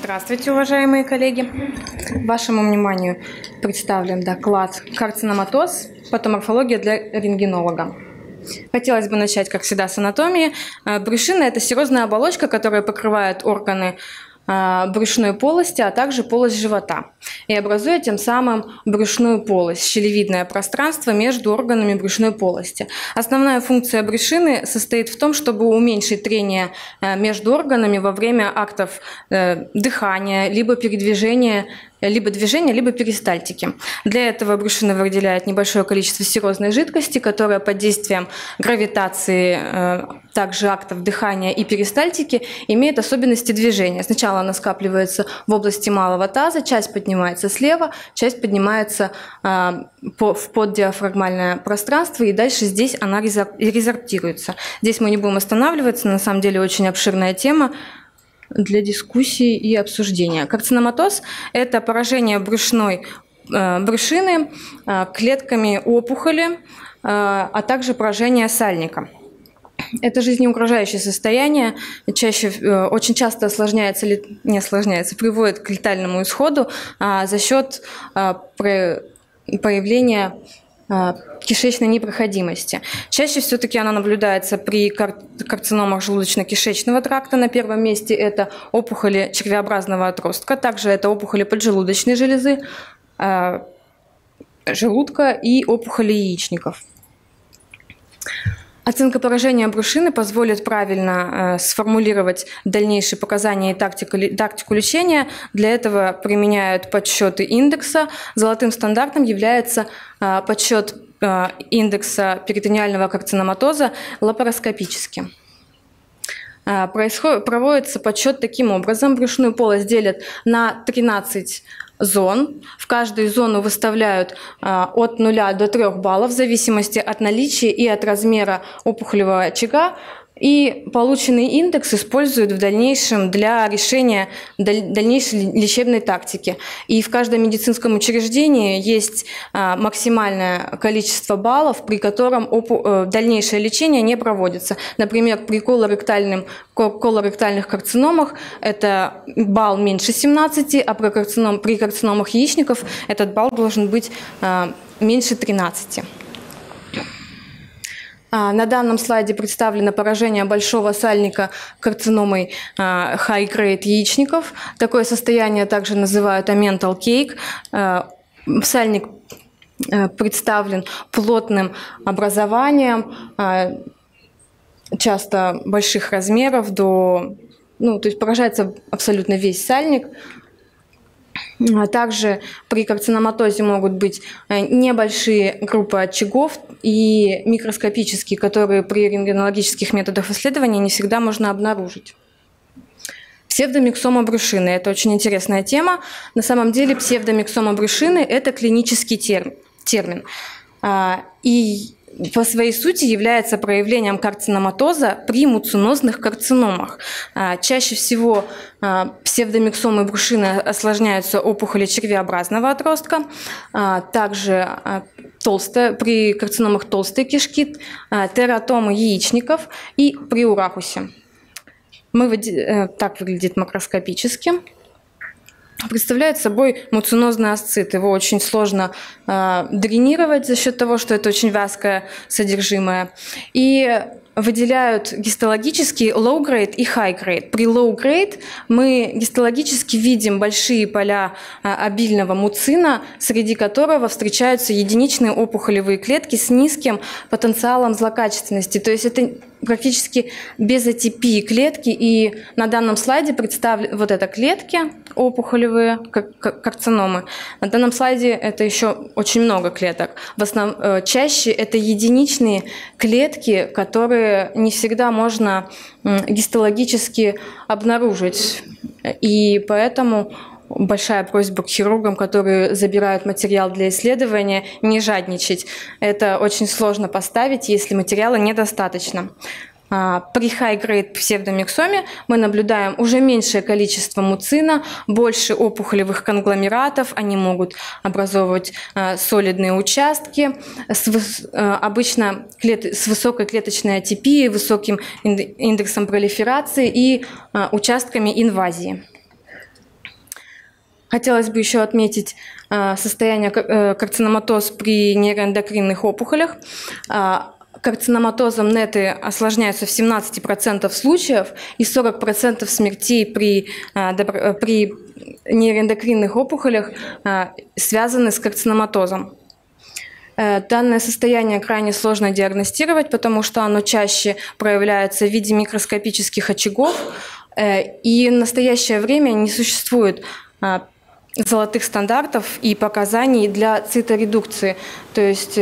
Здравствуйте, уважаемые коллеги! Вашему вниманию представлен доклад «Карциноматоз. Патоморфология для рентгенолога». Хотелось бы начать, как всегда, с анатомии. Брюшина – это серозная оболочка, которая покрывает органы брюшной полости, а также полость живота, и образуя тем самым брюшную полость, щелевидное пространство между органами брюшной полости. Основная функция брюшины состоит в том, чтобы уменьшить трение между органами во время актов дыхания, либо передвижения, либо перистальтики. Для этого брюшина выделяет небольшое количество серозной жидкости, которая под действием гравитации, также актов дыхания и перистальтики, имеет особенности движения. Сначала она скапливается в области малого таза, часть поднимается слева, часть поднимается в поддиафрагмальное пространство, и дальше здесь она резорптируется. Здесь мы не будем останавливаться, на самом деле очень обширная тема для дискуссии и обсуждения. Карциноматоз – это поражение брюшины клетками опухоли, а также поражение сальника. Это жизнеугрожающее состояние, очень часто приводит к летальному исходу за счет появления кишечной непроходимости. Чаще все-таки она наблюдается при карциномах желудочно-кишечного тракта. На первом месте это опухоли червеобразного отростка, также это опухоли поджелудочной железы, желудка и опухоли яичников. Оценка поражения брюшины позволит правильно сформулировать дальнейшие показания и тактику лечения. Для этого применяют подсчеты индекса. Золотым стандартом является подсчет индекса перитониального карциноматоза лапароскопически. Проводится подсчет таким образом. Брюшную полость делят на 13 зон. В каждую зону выставляют от 0 до 3 баллов в зависимости от наличия и от размера опухолевого очага. И полученный индекс используют в дальнейшем для решения дальнейшей лечебной тактики. И в каждом медицинском учреждении есть максимальное количество баллов, при котором дальнейшее лечение не проводится. Например, при колоректальных карциномах это балл меньше 17, а при карциномах яичников этот балл должен быть меньше 13. На данном слайде представлено поражение большого сальника карциномой high-grade яичников. Такое состояние также называют Omental cake. Сальник представлен плотным образованием, часто больших размеров, то есть поражается абсолютно весь сальник. Также при карциноматозе могут быть небольшие группы очагов и микроскопические, которые при рентгенологических методах исследования не всегда можно обнаружить. Псевдомиксома брюшины – это очень интересная тема. На самом деле псевдомиксома брюшины – это клинический термин. И по своей сути является проявлением карциноматоза при муцинозных карциномах. Чаще всего псевдомиксомы брюшины осложняются опухоли червеобразного отростка, также при карциномах толстой кишки, тератомы яичников и при уракусе. Так выглядит макроскопически. Представляет собой муцинозный асцит. Его очень сложно дренировать за счет того, что это очень вязкое содержимое. И выделяют гистологически low-grade и high-grade. При low-grade мы гистологически видим большие поля обильного муцина, среди которого встречаются единичные опухолевые клетки с низким потенциалом злокачественности. То есть это практически без атипии клетки, и на данном слайде представлены вот это клетки опухолевые, карциномы. На данном слайде это еще очень много клеток. Чаще это единичные клетки, которые не всегда можно гистологически обнаружить, и поэтому большая просьба к хирургам, которые забирают материал для исследования, не жадничать. Это очень сложно поставить, если материала недостаточно. При high-grade псевдомиксоме мы наблюдаем уже меньшее количество муцина, больше опухолевых конгломератов, они могут образовывать солидные участки, обычно с высокой клеточной атипией, высоким индексом пролиферации и участками инвазии. Хотелось бы еще отметить состояние карциноматоз при нейроэндокринных опухолях. Карциноматозом НЭТы осложняются в 17% случаев и 40% смертей при нейроэндокринных опухолях связаны с карциноматозом. Данное состояние крайне сложно диагностировать, потому что оно чаще проявляется в виде микроскопических очагов, и в настоящее время не существует золотых стандартов и показаний для циторедукции. То есть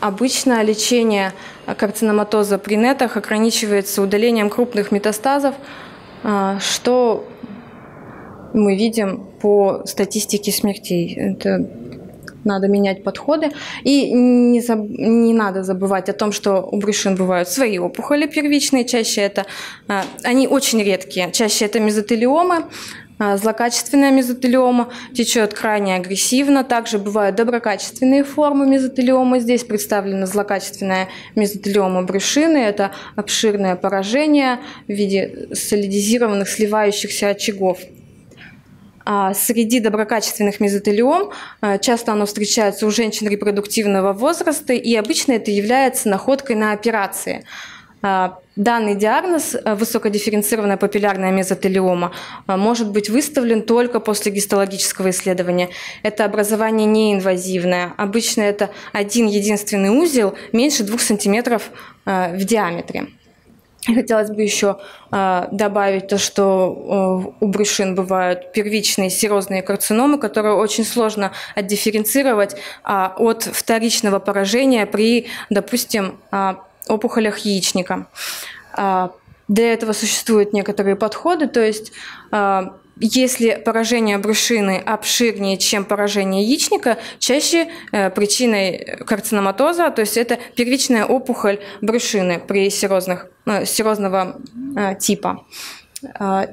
обычно лечение карциноматоза при НЭТах ограничивается удалением крупных метастазов, что мы видим по статистике смертей. Это надо менять подходы. И не надо забывать о том, что у брюшин бывают свои опухоли первичные. Чаще это, они очень редкие. Чаще это мезотелиомы. Злокачественная мезотелиома течет крайне агрессивно. Также бывают доброкачественные формы мезотелиомы. Здесь представлена злокачественная мезотелиома брюшины. Это обширное поражение в виде солидизированных сливающихся очагов. Среди доброкачественных мезотелиом часто оно встречается у женщин репродуктивного возраста, и обычно это является находкой на операции. Данный диагноз высокодифференцированная папиллярная мезотелиома может быть выставлен только после гистологического исследования. Это образование неинвазивное. Обычно это один единственный узел меньше 2 см в диаметре. Хотелось бы еще добавить то, что у брюшин бывают первичные серозные карциномы, которые очень сложно отдифференцировать от вторичного поражения при, допустим, опухолях яичника. Для этого существуют некоторые подходы, то есть если поражение брюшины обширнее, чем поражение яичника, чаще причиной карциноматоза, то есть это первичная опухоль брюшины при серозного типа.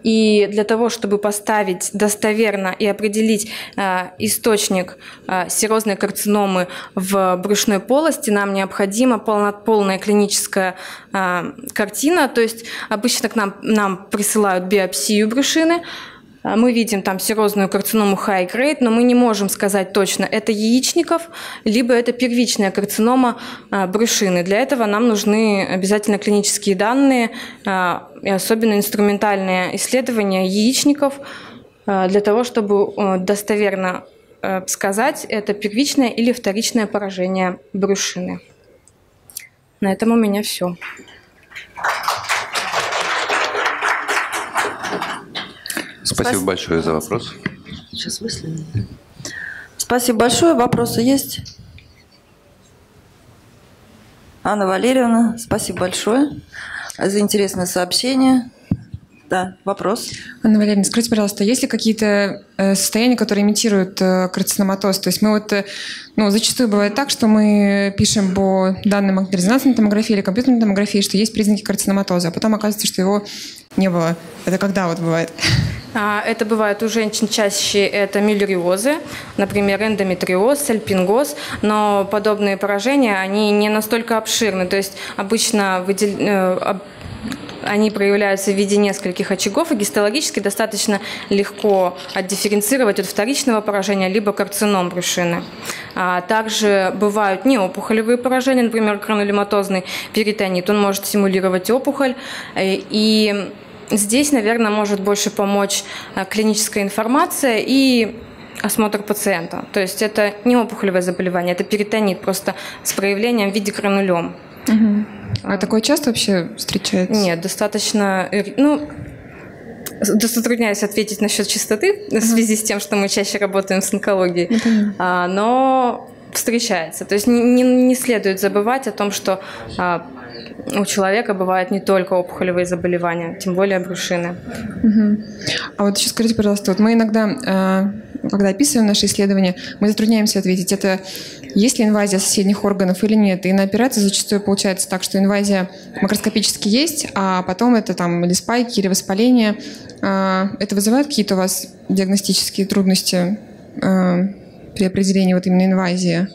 И для того, чтобы поставить достоверно и определить источник серозной карциномы в брюшной полости, нам необходима полная клиническая картина. То есть обычно к нам присылают биопсию брюшины. Мы видим там серозную карциному high-grade, но мы не можем сказать точно, это яичников, либо это первичная карцинома брюшины. Для этого нам нужны обязательно клинические данные, и особенно инструментальные исследования яичников, для того, чтобы достоверно сказать, это первичное или вторичное поражение брюшины. На этом у меня все. Спасибо большое за вопрос. Сейчас выследим. Спасибо большое. Вопросы есть? Анна Валерьевна, спасибо большое за интересное сообщение. Да, вопрос. Анна Валерьевна, скажите, пожалуйста, есть ли какие-то состояния, которые имитируют карциноматоз? То есть мы зачастую бывает так, что мы пишем по данным магнитно-резонансной томографии или компьютерной томографии, что есть признаки карциноматоза, а потом оказывается, что его не было. Это когда вот бывает? Это бывает у женщин чаще, это миллериозы, например, эндометриоз, сальпингоз, но подобные поражения, они не настолько обширны, то есть обычно они проявляются в виде нескольких очагов, и гистологически достаточно легко отдифференцировать от вторичного поражения либо карцином брюшины. Также бывают неопухолевые поражения, например, гранулематозный перитонит, он может симулировать опухоль, и здесь, наверное, может больше помочь клиническая информация и осмотр пациента. То есть это не опухолевое заболевание, это перитонит просто с проявлением в виде гранулем. Угу. А такое часто вообще встречается? Нет, достаточно... Затрудняюсь ответить насчет частоты в связи с тем, что мы чаще работаем с онкологией, но встречается. То есть не следует забывать о том, что у человека бывают не только опухолевые заболевания, тем более брюшины. Угу. А вот еще скажите, пожалуйста, вот мы иногда, когда описываем наши исследования, мы затрудняемся ответить, это есть ли инвазия соседних органов или нет. И на операции зачастую получается так, что инвазия макроскопически есть, а потом это там или спайки, или воспаление. Это вызывает какие-то у вас диагностические трудности при определении вот именно инвазии?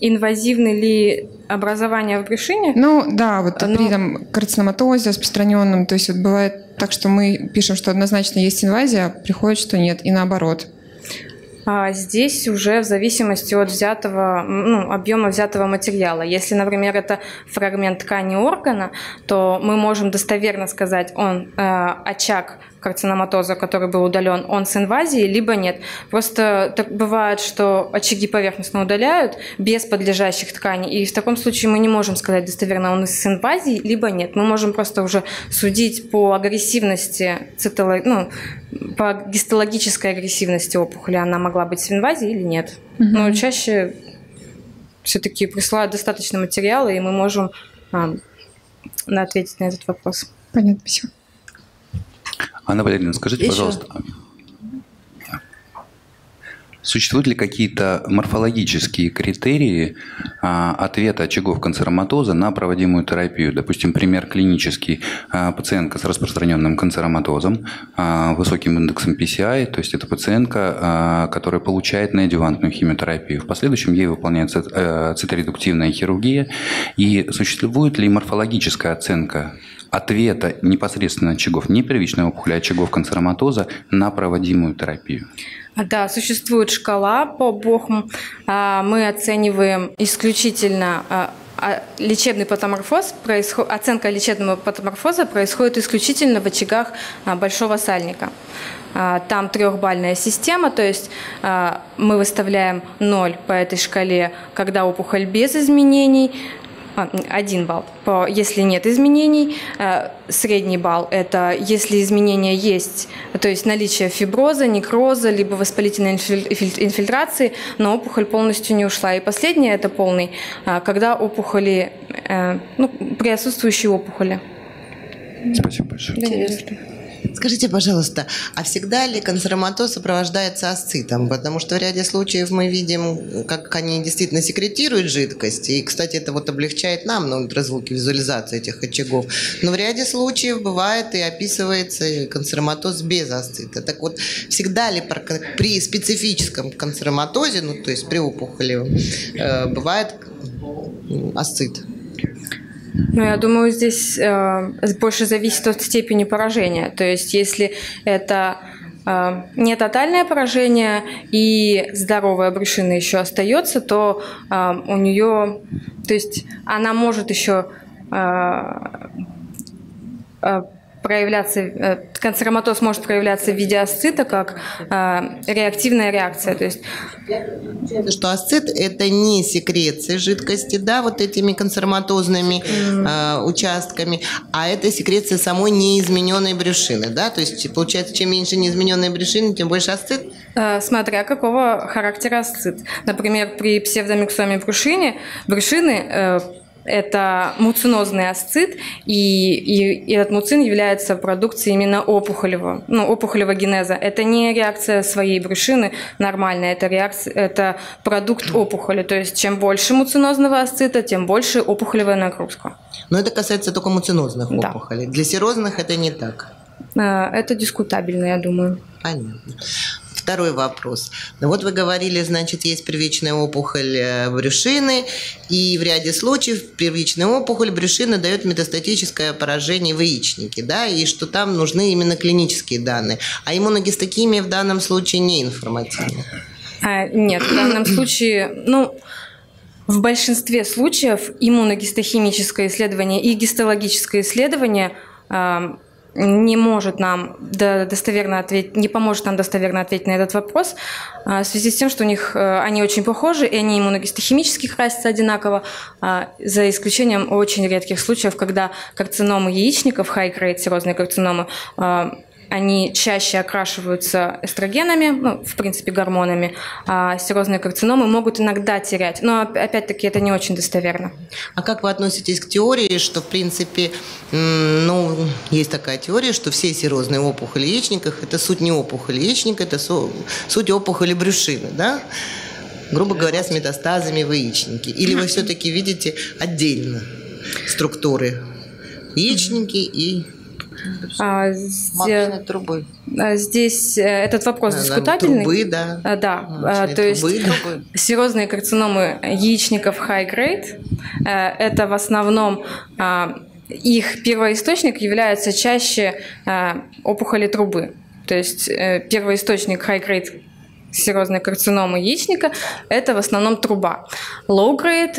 Инвазивны ли образования в брюшине? Ну да, вот при там, карциноматозе распространенном, то есть вот бывает так, что мы пишем, что однозначно есть инвазия, а приходит, что нет, и наоборот. А здесь уже в зависимости от взятого, объема взятого материала. Если, например, это фрагмент ткани органа, то мы можем достоверно сказать, он очаг карциноматоза, который был удален, он с инвазией, либо нет. Просто так бывает, что очаги поверхностно удаляют без подлежащих тканей, и в таком случае мы не можем сказать достоверно, он с инвазией, либо нет. Мы можем просто уже судить по агрессивности, по гистологической агрессивности опухоли, она могла быть с инвазией или нет. Но чаще все-таки присылают достаточно материала, и мы можем ответить на этот вопрос. Понятно, спасибо. Анна Валерьевна, скажите, пожалуйста, существуют ли какие-то морфологические критерии ответа очагов канцероматоза на проводимую терапию? Допустим, пример клинический. Пациентка с распространенным канцероматозом, высоким индексом PCI, то есть это пациентка, которая получает неоадъювантную химиотерапию. В последующем ей выполняется циторедуктивная хирургия. И существует ли морфологическая оценка ответа непосредственно очагов не первичной опухоли, а очагов канцероматоза на проводимую терапию? Да, существует шкала по БОХМ. Мы оцениваем исключительно лечебный патоморфоз. Оценка лечебного патоморфоза происходит исключительно в очагах большого сальника. Там трехбальная система, то есть мы выставляем 0 по этой шкале, когда опухоль без изменений, 1 балл, если нет изменений. Средний балл – это если изменения есть, то есть наличие фиброза, некроза, либо воспалительной инфильтрации, но опухоль полностью не ушла. И последнее – это полный, когда опухоли, при отсутствующей опухоли. Спасибо большое. Интересно. Скажите, пожалуйста, а всегда ли канцероматоз сопровождается асцитом? Потому что в ряде случаев мы видим, как они действительно секретируют жидкость. И, кстати, это вот облегчает нам на ультразвуке визуализацию этих очагов. Но в ряде случаев бывает и описывается канцероматоз без асцита. Так вот, всегда ли при специфическом канцероматозе, то есть при опухоли, бывает асцит? Я думаю, здесь больше зависит от степени поражения. То есть, если это не тотальное поражение и здоровая брюшина еще остается, то у нее, то есть, она может еще канцероматоз может проявляться в виде асцита как реактивная реакция. То есть, что асцит – это не секреция жидкости, да, вот этими канцероматозными участками, а это секреция самой неизмененной брюшины, да, то есть получается, чем меньше неизмененной брюшины, тем больше асцит? Смотря какого характера асцит. Например, при псевдомиксоме брюшины это муцинозный асцит, и этот муцин является продукцией именно опухолевого генеза. Это не реакция своей брюшины нормальная, это продукт опухоли. То есть чем больше муцинозного асцита, тем больше опухолевая нагрузка. Но это касается только муцинозных опухолей. Для серозных это не так? Это дискутабельно, я думаю. Понятно. Второй вопрос. Ну вот вы говорили, значит, есть первичная опухоль брюшины, и в ряде случаев первичная опухоль брюшины дает метастатическое поражение в яичнике, да, и что там нужны именно клинические данные. А иммуногистохимия в данном случае не информативна. Нет, в данном случае, в большинстве случаев иммуногистохимическое исследование и гистологическое исследование не поможет нам достоверно ответить на этот вопрос, в связи с тем, что они очень похожи, и они иммуногистохимически красятся одинаково, за исключением очень редких случаев, когда карциномы яичников, high-grade серозные карциномы, они чаще окрашиваются эстрогенами, в принципе, гормонами, а серозные карциномы могут иногда терять. Но, опять-таки, это не очень достоверно. А как вы относитесь к теории, что, в принципе, есть такая теория, что все серозные опухоли яичников – это суть не опухоли яичника, это суть опухоли брюшины, да? Грубо говоря, с метастазами в яичнике. Или вы все-таки видите отдельно структуры яичники и Молочной трубой. Здесь этот вопрос дискутабельный. Трубы, да. Да. То есть серозные карциномы яичников high-grade. Это в основном их первоисточник является чаще опухоли трубы. То есть первоисточник high-grade серозной карциномы яичника – это в основном труба. Low-grade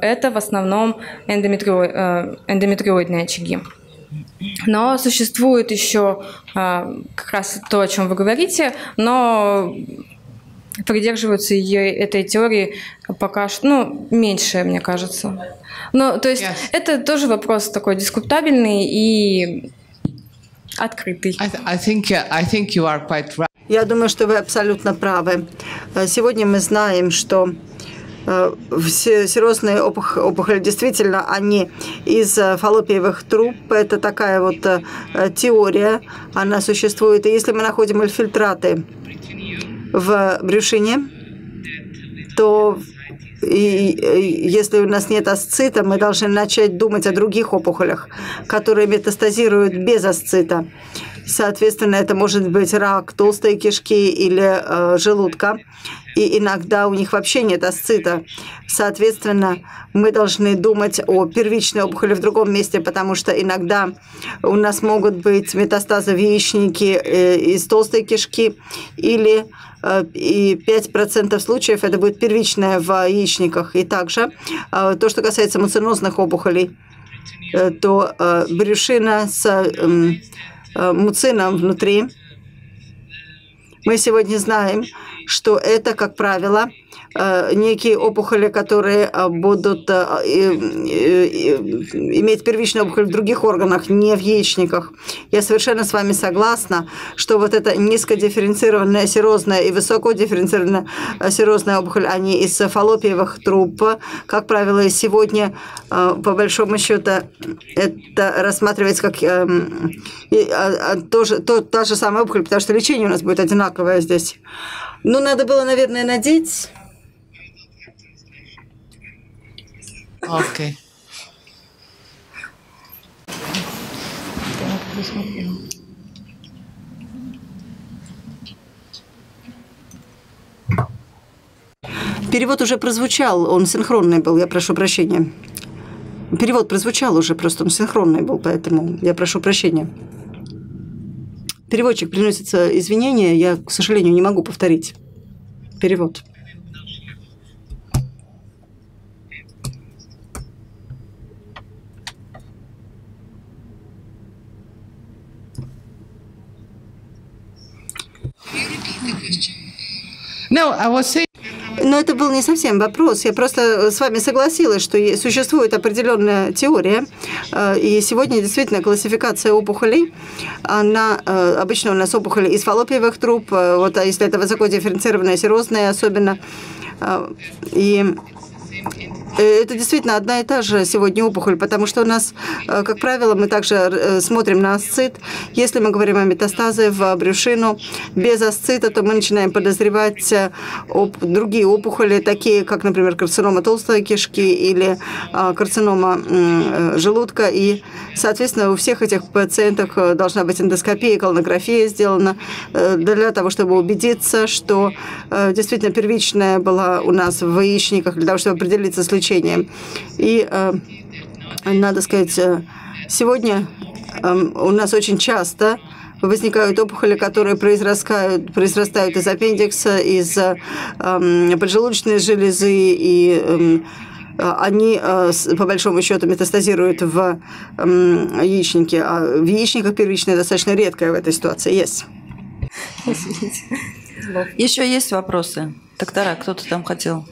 – это в основном эндометриоидные очаги. Но существует еще как раз то, о чем вы говорите, но придерживаются этой теории пока что, ну, меньше, мне кажется. Но, то есть это тоже вопрос такой дискутабельный и открытый. I think you are quite right. Я думаю, что вы абсолютно правы. Сегодня мы знаем, что серозные опухоли действительно они из фаллопиевых труб. Это такая вот теория, она существует. И если мы находим фильтраты в брюшине, то и если у нас нет асцита, мы должны начать думать о других опухолях, которые метастазируют без асцита. Соответственно, это может быть рак толстой кишки или желудка. И иногда у них вообще нет асцита. Соответственно, мы должны думать о первичной опухоли в другом месте, потому что иногда у нас могут быть метастазы в яичнике из толстой кишки, или и 5% случаев это будет первичная в яичниках. И также то, что касается муцинозных опухолей, то брюшина с муцином внутри. Мы сегодня знаем, что это, как правило, некие опухоли, которые будут иметь первичную опухоль в других органах, не в яичниках. Я совершенно с вами согласна, что вот эта низкодифференцированная серозная и высокодифференцированная серозная опухоль, они из фаллопиевых труб, как правило, и сегодня, по большому счету, это рассматривается как та же самая опухоль, потому что лечение у нас будет одинаковое здесь. Ну, надо было, наверное, надеть. Окей. Перевод уже прозвучал, он синхронный был, я прошу прощения. Перевод прозвучал уже, просто он синхронный был, поэтому я прошу прощения. Переводчик приносит извинения, я, к сожалению, не могу повторить перевод. Но это был не совсем вопрос. Я просто с вами согласилась, что существует определенная теория. И сегодня действительно классификация опухолей. Она, обычно у нас опухоли из фаллопиевых труб. Вот, а если это высокодифференцированная серозная, особенно. И это действительно одна и та же сегодня опухоль, потому что у нас, как правило, мы также смотрим на асцит. Если мы говорим о метастазе в брюшину без асцита, то мы начинаем подозревать другие опухоли, такие как, например, карцинома толстой кишки или карцинома желудка. И, соответственно, у всех этих пациентов должна быть эндоскопия, колонография сделана для того, чтобы убедиться, что действительно первичная была у нас в яичниках, для того, чтобы определиться с лечением. И, надо сказать, сегодня у нас очень часто возникают опухоли, которые произрастают из аппендикса, из поджелудочной железы, и они, по большому счету, метастазируют в яичнике. А в яичниках первичная достаточно редкая в этой ситуации. Еще есть вопросы? Доктора, кто-то там хотел?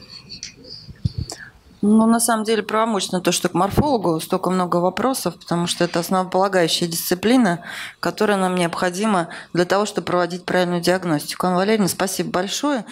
Ну, на самом деле, правомочно то, что к морфологу столько много вопросов, потому что это основополагающая дисциплина, которая нам необходима для того, чтобы проводить правильную диагностику. Анна Валерьевна, спасибо большое.